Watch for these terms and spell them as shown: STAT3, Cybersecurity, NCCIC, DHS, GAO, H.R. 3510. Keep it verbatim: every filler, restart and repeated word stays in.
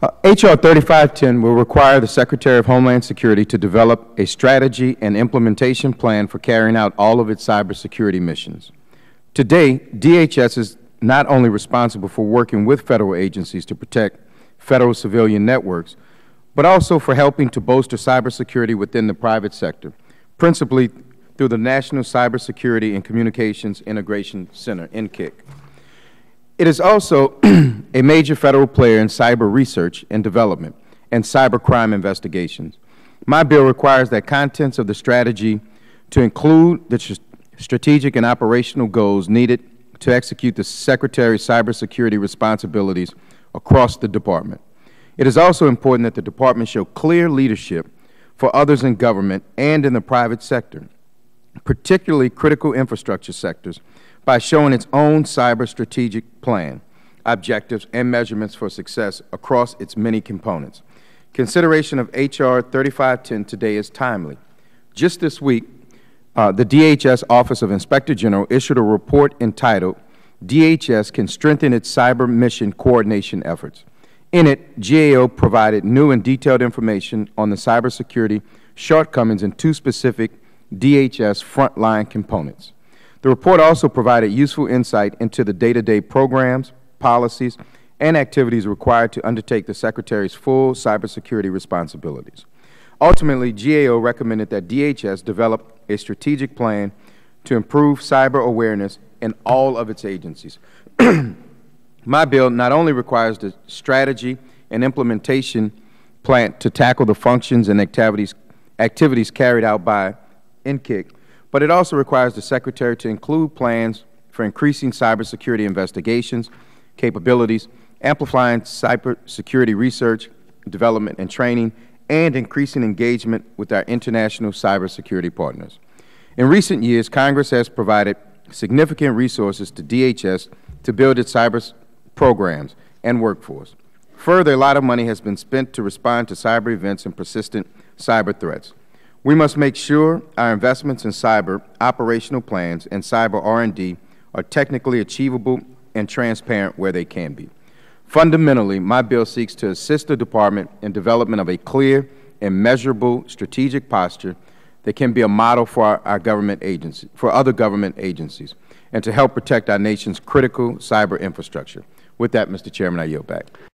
Uh, H R thirty-five ten will require the Secretary of Homeland Security to develop a strategy and implementation plan for carrying out all of its cybersecurity missions. Today, D H S is not only responsible for working with Federal agencies to protect Federal civilian networks, but also for helping to bolster cybersecurity within the private sector, principally through the National Cybersecurity and Communications Integration Center, N C C I C. It is also a major Federal player in cyber research and development and cybercrime investigations. My bill requires that contents of the strategy to include the strategic and operational goals needed to execute the Secretary's cybersecurity responsibilities across the Department. It is also important that the Department show clear leadership for others in government and in the private sector, particularly critical infrastructure sectors, by showing its own cyber strategic plan, objectives, and measurements for success across its many components. Consideration of H R thirty-five ten today is timely. Just this week, uh, the D H S Office of Inspector General issued a report entitled, D H S Can Strengthen Its Cyber Mission Coordination Efforts. In it, G A O provided new and detailed information on the cybersecurity shortcomings in two specific D H S frontline components. The report also provided useful insight into the day-to-day programs, policies, and activities required to undertake the Secretary's full cybersecurity responsibilities. Ultimately, G A O recommended that D H S develop a strategic plan to improve cyber awareness in all of its agencies. My bill not only requires the strategy and implementation plan to tackle the functions and activities, activities carried out by N C C I C, but it also requires the Secretary to include plans for increasing cybersecurity investigations, capabilities, amplifying cybersecurity research, development, and training, and increasing engagement with our international cybersecurity partners. In recent years, Congress has provided significant resources to D H S to build its cyber programs and workforce. Further, a lot of money has been spent to respond to cyber events and persistent cyber threats. We must make sure our investments in cyber operational plans and cyber R and D are technically achievable and transparent where they can be. Fundamentally, my bill seeks to assist the Department in development of a clear and measurable strategic posture that can be a model for our, our government agency, for other government agencies, and to help protect our nation's critical cyber infrastructure. With that, Mister Chairman, I yield back.